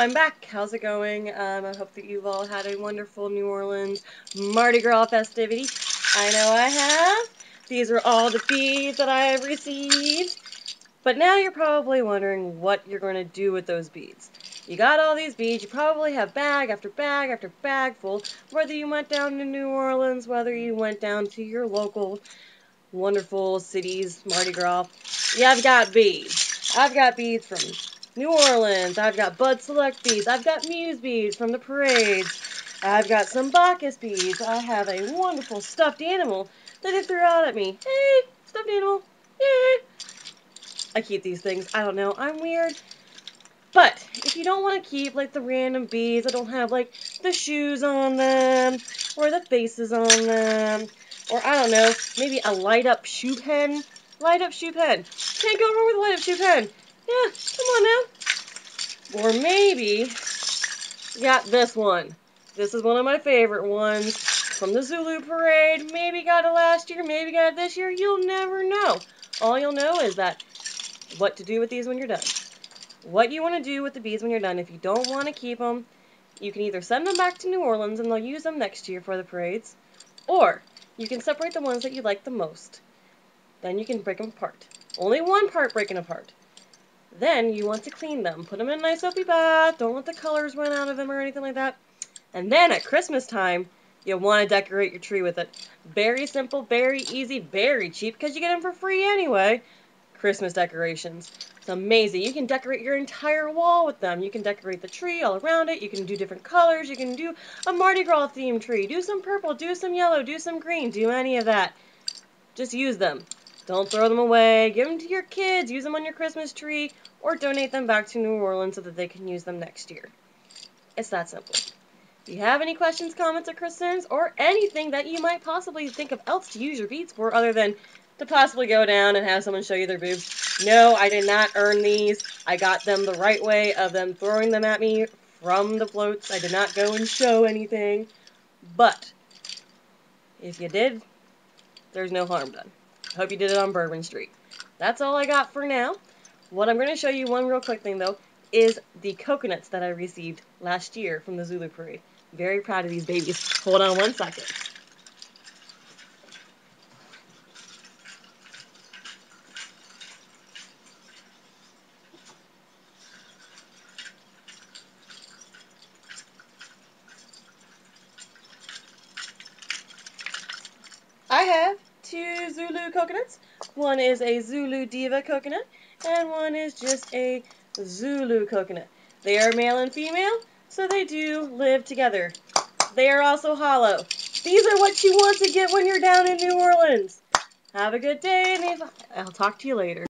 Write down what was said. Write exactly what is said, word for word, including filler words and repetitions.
I'm back. How's it going? Um, I hope that you've all had a wonderful New Orleans Mardi Gras festivity. I know I have. These are all the beads that I have received. But now you're probably wondering what you're going to do with those beads. You got all these beads. You probably have bag after bag after bag full. Whether you went down to New Orleans, whether you went down to your local wonderful cities, Mardi Gras. Yeah, I've got beads. I've got beads from New Orleans. I've got Bud Select beads. I've got Muse beads from the parades. I've got some Bacchus beads. I have a wonderful stuffed animal that they threw out at me. Hey, stuffed animal. Yay. I keep these things. I don't know. I'm weird. But if you don't want to keep, like, the random beads that don't have, like, the shoes on them or the faces on them, or, I don't know, maybe a light-up shoe pen. Light-up shoe pen. Can't go wrong with a light-up shoe pen. Yeah, come on now. Or maybe you got this one. This is one of my favorite ones from the Zulu Parade. Maybe got it last year, maybe got it this year. You'll never know. All you'll know is that what to do with these when you're done. What you want to do with the beads when you're done. If you don't want to keep them, you can either send them back to New Orleans and they'll use them next year for the parades, or you can separate the ones that you like the most. Then you can break them apart. Only one part breaking apart. Then you want to clean them. Put them in a nice soapy bath. Don't let the colors run out of them or anything like that. And then at Christmas time, you'll want to decorate your tree with it. Very simple, very easy, very cheap, because you get them for free anyway. Christmas decorations. It's amazing. You can decorate your entire wall with them. You can decorate the tree all around it. You can do different colors. You can do a Mardi Gras themed tree. Do some purple, do some yellow, do some green, do any of that. Just use them. Don't throw them away. Give them to your kids. Use them on your Christmas tree, or donate them back to New Orleans so that they can use them next year. It's that simple. If you have any questions, comments, or concerns, or anything that you might possibly think of else to use your beads for other than to possibly go down and have someone show you their boobs. No, I did not earn these. I got them the right way of them throwing them at me from the floats. I did not go and show anything. But if you did, there's no harm done. I hope you did it on Bourbon Street. That's all I got for now. What I'm going to show you, one real quick thing, though, is the coconuts that I received last year from the Zulu Parade. Very proud of these babies. Hold on one second. I have two Zulu coconuts. One is a Zulu Diva coconut, and one is just a Zulu coconut. They are male and female, so they do live together. They are also hollow. These are what you want to get when you're down in New Orleans. Have a good day, and Neva. I'll talk to you later.